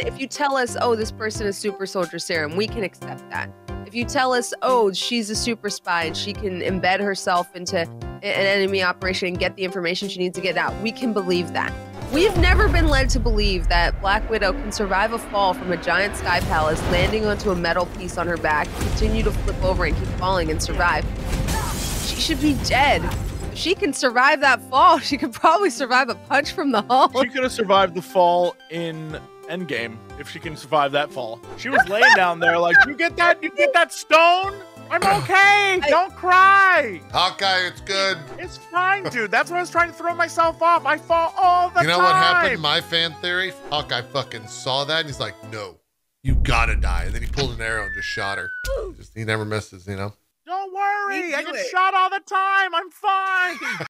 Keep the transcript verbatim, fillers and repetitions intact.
if you tell us, oh, this person is super soldier serum, we can accept that. If you tell us, oh, she's a super spy and she can embed herself into an enemy operation and get the information she needs to get out, we can believe that. We've never been led to believe that Black Widow can survive a fall from a giant sky palace, landing onto a metal piece on her back, continue to flip over and keep falling and survive. She should be dead. If she can survive that fall, she could probably survive a punch from the Hulk. She could have survived the fall in Endgame, if she can survive that fall. She was laying down there like, you get that? You get that stone? I'm okay. I, Don't cry. Hawkeye, it's good. It's fine, dude. That's what I was trying to throw myself off. I fall all the time. You know time. What happened? My fan theory. Hawkeye fucking saw that and he's like, "No, you gotta die." And then he pulled an arrow and just shot her. Just he never misses, you know. Don't worry. I get it. shot all the time. I'm fine.